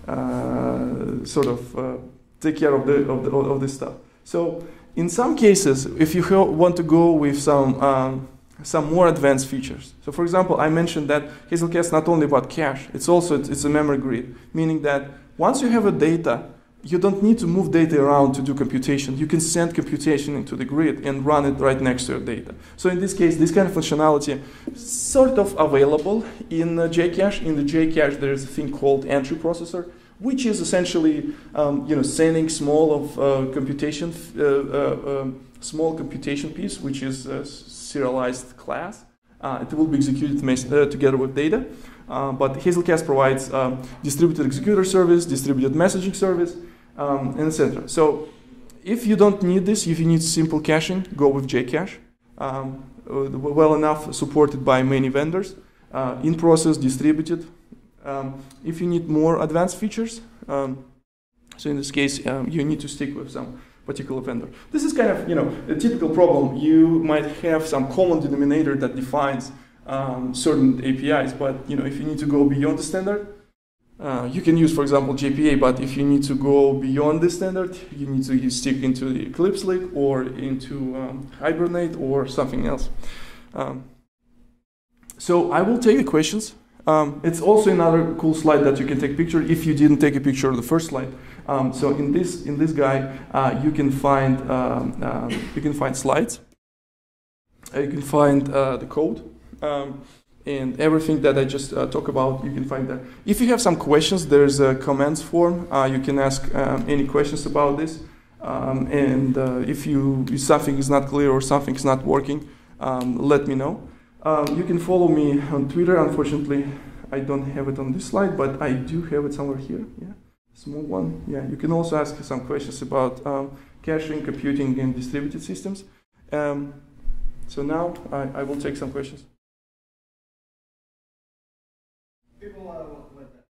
uh, uh, sort of uh, take care of, the, of, the, of this stuff. So in some cases, if you want to go with some um, some more advanced features. So for example, I mentioned that Hazelcast is not only about cache, it's also it's a memory grid, meaning that once you have a data, you don't need to move data around to do computation. You can send computation into the grid and run it right next to your data. So in this case, this kind of functionality is sort of available in uh, JCache. In the JCache, there is a thing called entry processor, which is essentially um, you know, sending small of uh, computation, uh, uh, um, small computation piece, which is uh, serialized class. Uh, it will be executed uh, together with data. Uh, but Hazelcast provides um, distributed executor service, distributed messaging service, um, and et cetera. So if you don't need this, if you need simple caching, go with JCache. Um, well enough supported by many vendors. Uh, in-process, distributed. Um, if you need more advanced features, um, so in this case, um, you need to stick with some particular vendor. This is kind of, you know, a typical problem. You might have some common denominator that defines um, certain A P Is, but, you know, if you need to go beyond the standard, uh, you can use, for example, J P A, but if you need to go beyond the standard, you need to stick into the EclipseLink or into um, Hibernate or something else. Um, so I will take the questions. Um, it's also another cool slide that you can take picture if you didn't take a picture of the first slide. Um, so in this in this guy, uh, you can find um, uh, you can find slides, uh, you can find uh, the code, um, and everything that I just uh, talked about you can find there. If you have some questions, there's a comments form. Uh, you can ask um, any questions about this, um, and uh, if you if something is not clear or something is not working, um, let me know. Um, you can follow me on Twitter. Unfortunately, I don't have it on this slide, but I do have it somewhere here. Yeah, small one. Yeah, you can also ask some questions about um, caching, computing, and distributed systems. Um, so now I, I will take some questions. People are like that.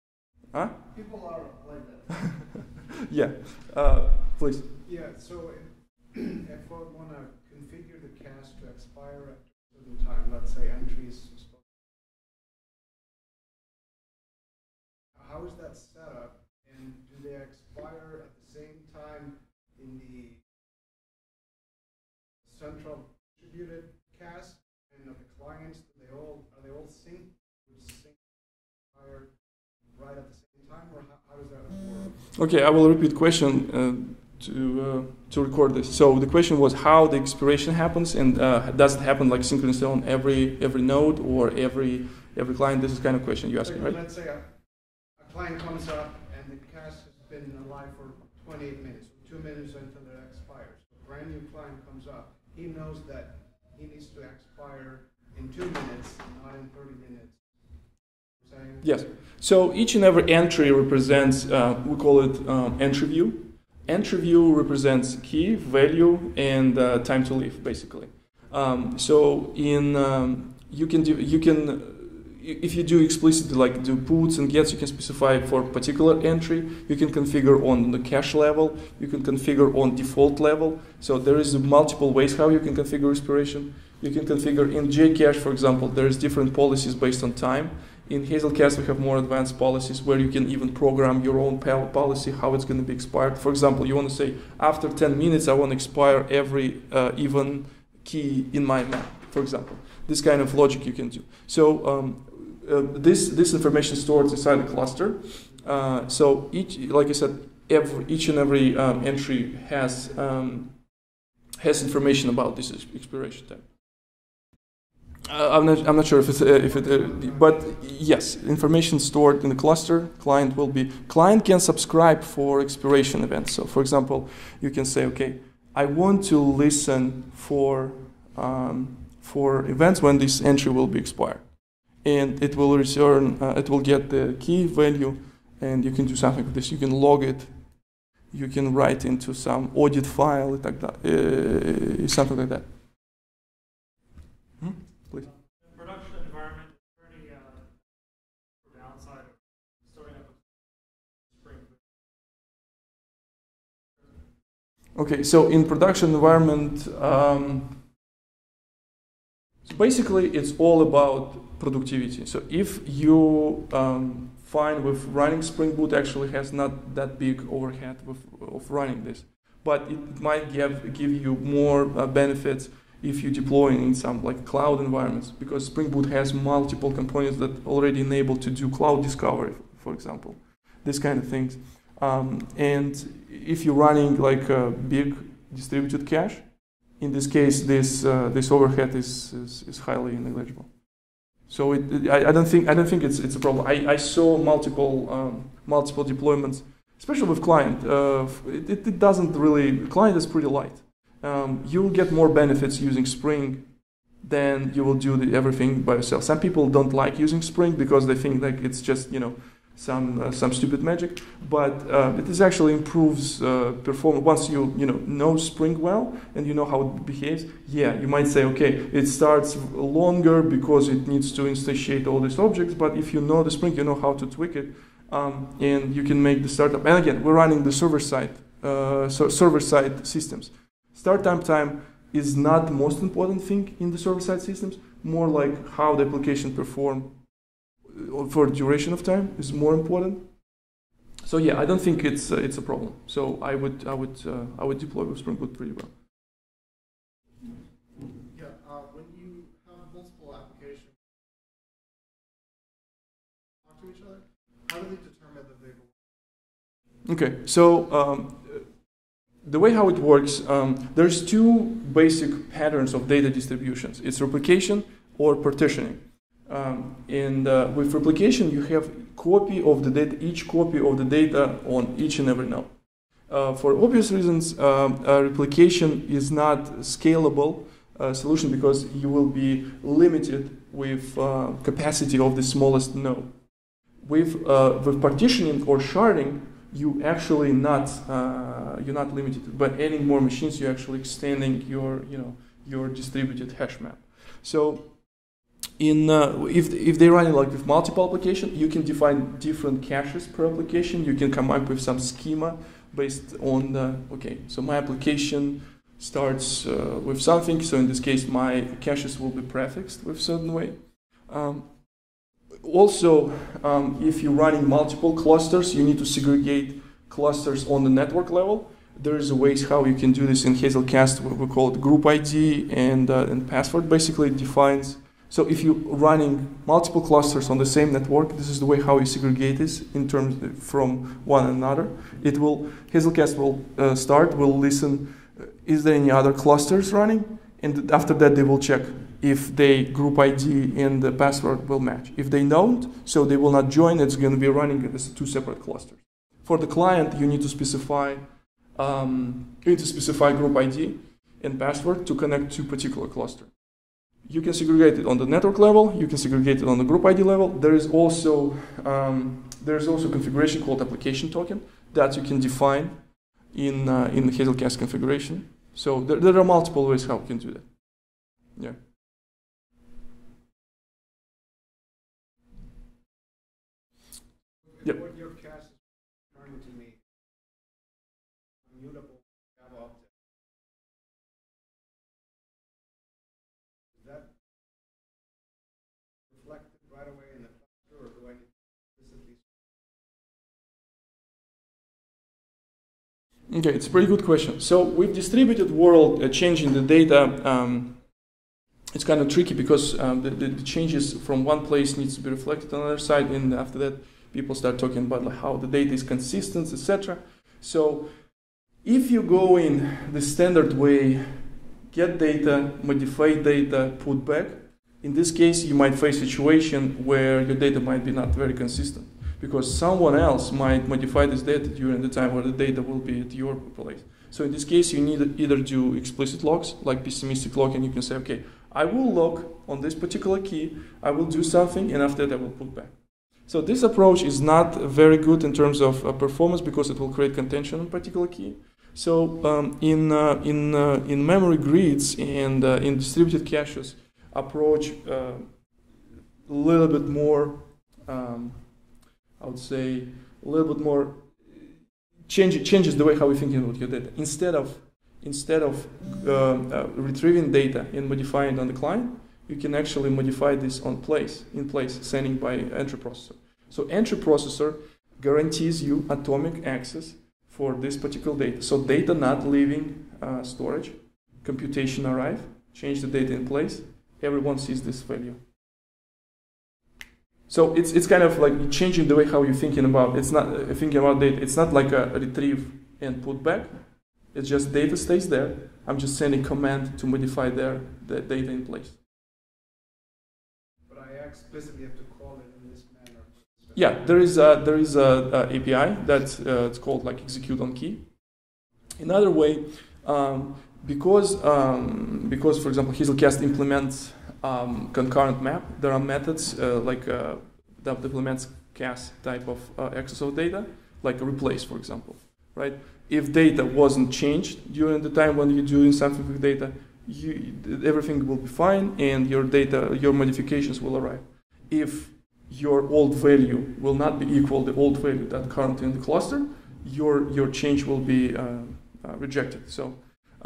Huh? People are like that. Yeah. Uh, please. Yeah. So if, if I want to configure the cache to expire at time, let's say entries. How is that set up, and do they expire at the same time in the central distributed cache and of the clients? Do they all are they all synced? Expire right at the same time, or how, how does that work? Okay, I will repeat the question. Uh, to uh, to record this. So the question was how the expiration happens, and uh, does it happen like synchronously on every every node or every every client? This is the kind of question you're asking, right? Let's say a, a client comes up and the cache has been alive for twenty-eight minutes, two minutes until it expires. A brand new client comes up. He knows that he needs to expire in two minutes, not in thirty minutes. Saying yes. So each and every entry represents, uh, we call it um, entry view. Entry view represents key, value, and uh, time to leave, basically. Um, so in um, you can do you can if you do explicitly like do puts and gets, you can specify for particular entry. You can configure on the cache level. You can configure on default level. So there is multiple ways how you can configure expiration. You can configure in JCache, for example. There is different policies based on time. In Hazelcast, we have more advanced policies where you can even program your own policy, how it's going to be expired. For example, you want to say, after ten minutes, I want to expire every uh, even key in my map, for example. This kind of logic you can do. So um, uh, this, this information is stored inside a cluster. Uh, so each, like I said, every, each and every um, entry has, um, has information about this expiration time. Uh, I'm not. I'm not sure if it's. Uh, if it. Uh, but yes, information stored in the cluster. Client will be. Client can subscribe for expiration events. So, for example, you can say, okay, I want to listen for um, for events when this entry will be expired, and it will return. Uh, it will get the key value, and you can do something with this. You can log it. You can write into some audit file, like that, uh, something like that. Okay, so in production environment, um, so basically it's all about productivity. So if you um, find with running Spring Boot actually has not that big overhead with, of running this, but it might give, give you more uh, benefits if you're deploying in some like cloud environments, because Spring Boot has multiple components that already enable to do cloud discovery, for example, this kind of things. Um, and if you're running like a big distributed cache, in this case, this uh, this overhead is, is is highly negligible. So it, it, I, I don't think I don't think it's it's a problem. I, I saw multiple um, multiple deployments, especially with client. Uh, it, it, it doesn't really. Client is pretty light. Um, you'll get more benefits using Spring than you will do the, everything by yourself. Some people don't like using Spring because they think like it's just, you know, some uh, some stupid magic, but uh, it is actually improves uh, performance. Once you you know know Spring well and you know how it behaves, yeah, you might say, okay, it starts longer because it needs to instantiate all these objects. But if you know the Spring, you know how to tweak it, um, and you can make the startup. And again, we're running the server side, uh, so server side systems. Start time time is not the most important thing in the server side systems. More like how the application performs for duration of time is more important. So yeah, I don't think it's uh, it's a problem. So I would I would uh, I would deploy with Spring Boot pretty well. Yeah, uh, when you have multiple applications talk to each other, how do they determine that they belong? Okay, so um, the way how it works, um, there's two basic patterns of data distributions. It's replication or partitioning. Um, and uh, with replication, you have copy of the data, each copy of the data on each and every node. Uh, for obvious reasons, um, uh, replication is not a scalable uh, solution because you will be limited with uh, capacity of the smallest node. With uh, with partitioning or sharding, you actually not uh, you're not limited. By adding more machines, you're actually extending your you know your distributed hash map. So In, uh, if, if they run it like with multiple applications, you can define different caches per application. You can come up with some schema based on, uh, okay, so my application starts uh, with something. So in this case, my caches will be prefixed with a certain way. Um, also, um, if you're running multiple clusters, you need to segregate clusters on the network level. There is a ways how you can do this in Hazelcast. We call it group I D and, uh, and password. Basically, it defines. So if you're running multiple clusters on the same network, this is the way how you segregate this in terms of from one another. It will, Hazelcast will uh, start, will listen, uh, is there any other clusters running? And after that, they will check if they group I D and the password will match. If they don't, so they will not join, it's going to be running as two separate clusters. For the client, you need to specify, um, you need to specify group I D and password to connect to particular cluster. You can segregate it on the network level. You can segregate it on the group I D level. There is also um, there is also configuration called application token that you can define in uh, in the Hazelcast configuration. So there, there are multiple ways how you can do that. Yeah. Yep. What your cache is trying to make immutable Java object. Right away in the cluster, or do I need to? Okay, it's a pretty good question. So with distributed world, uh, changing the data, um, it's kind of tricky because um, the, the, the changes from one place needs to be reflected on the other side, and after that, people start talking about like, how the data is consistent, et cetera. So if you go in the standard way, get data, modify data, put back, in this case, you might face a situation where your data might be not very consistent because someone else might modify this data during the time where the data will be at your place. So in this case, you need to either do explicit logs, like pessimistic log, and you can say, okay, I will log on this particular key, I will do something, and after that I will put back. So this approach is not very good in terms of uh, performance because it will create contention on a particular key. So um, in, uh, in, uh, in memory grids and uh, in distributed caches, approach uh, a little bit more, um, I would say, a little bit more change, changes the way how we think about your data. Instead of instead of uh, uh, retrieving data and modifying it on the client, you can actually modify this on place, in place, sending by entry processor. So entry processor guarantees you atomic access for this particular data. So data not leaving uh, storage, computation arrive, change the data in place, everyone sees this value. So it's, it's kind of like changing the way how you're thinking about, it's not uh, thinking about data. It's not like a retrieve and put back. It's just data stays there. I'm just sending command to modify their, the data in place. But I explicitly have to call it in this manner. Yeah, there is a, there is a, a A P I that's uh, it's called like execute on key. Another way, um, because um, because for example Hazelcast implements Um, concurrent map. There are methods uh, like uh, that implements C A S type of uh, access of data, like a replace, for example, right? If data wasn't changed during the time when you're doing something with data, you, everything will be fine, and your data, your modifications will arrive. If your old value will not be equal to the old value that currently in the cluster, your your change will be uh, uh, rejected. So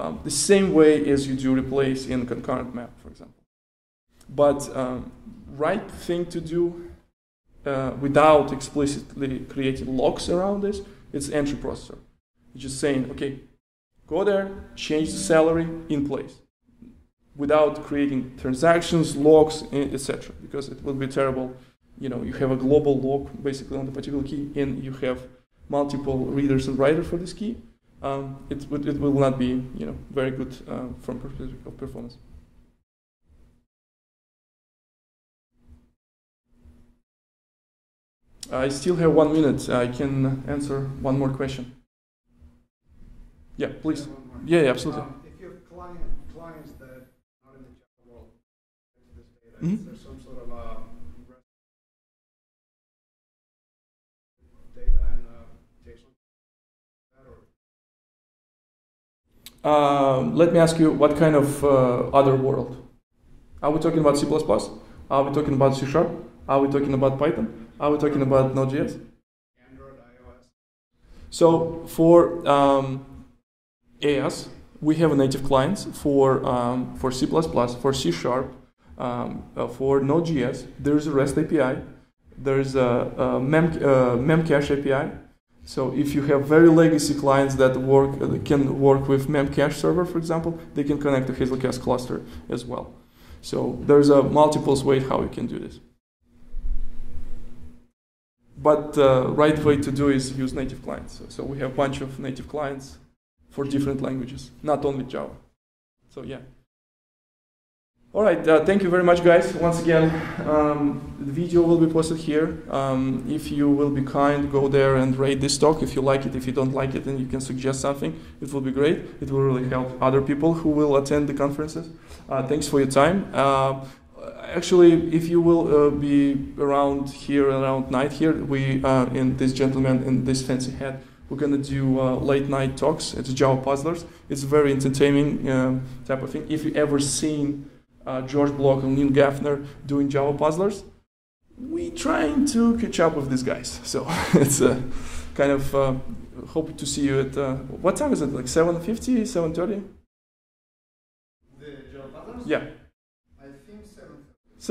um, the same way as you do replace in concurrent map, for example. But um, right thing to do uh, without explicitly creating locks around this, it's entry processor. You're just saying, okay, go there, change the salary in place, without creating transactions, locks, et cetera. Because it will be terrible. You know, you have a global lock basically on the particular key, and you have multiple readers and writers for this key. Um, it, it will not be, you know, very good uh, from perspective of performance. I still have one minute. I can answer one more question. Yeah, please. Yeah, yeah, absolutely. Um, if you have client, clients that are not in the Java world, this data, mm-hmm. is there some sort of uh, data and uh, JSON? Uh, let me ask you, what kind of uh, other world? Are we talking about C plus plus? Are we talking about C sharp? Are we talking about Python? Are we talking about Node.js? Android, iOS. So for um, A S, we have a native clients for um, for C plus plus, for C sharp, um, uh, for Node.js. There is a REST A P I. There is a, a Mem uh, Memcached A P I. So if you have very legacy clients that work uh, can work with Memcached server, for example, they can connect to Hazelcast cluster as well. So there's a multiple ways how you can do this. But the uh, right way to do is use native clients. So, so we have a bunch of native clients for different languages, not only Java. So yeah. All right, uh, thank you very much, guys. Once again, um, the video will be posted here. Um, if you will be kind, go there and rate this talk. If you like it, if you don't like it, then you can suggest something. It will be great. It will really help other people who will attend the conferences. Uh, thanks for your time. Uh, Actually, if you will uh, be around here, around night here, we uh, and this gentleman in this fancy hat, we're going to do uh, late night talks. It's Java Puzzlers. It's a very entertaining uh, type of thing. If you've ever seen uh, George Block and Neil Gaffner doing Java Puzzlers, we're trying to catch up with these guys. So it's uh, kind of uh, hope to see you at, uh, what time is it, like seven fifty, seven thirty? The Java Puzzlers? Yeah.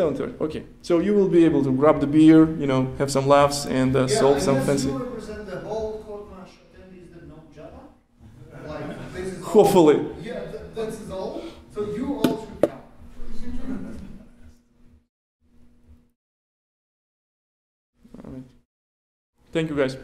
seven thirty, okay. So you will be able to grab the beer, you know, have some laughs, and uh, yeah, solve some fancy... Yeah, unless you represent the whole Codemash attendees that know Java. Like, this is hopefully. All. Yeah, th this is all. So you all should come. All right. Thank you, guys.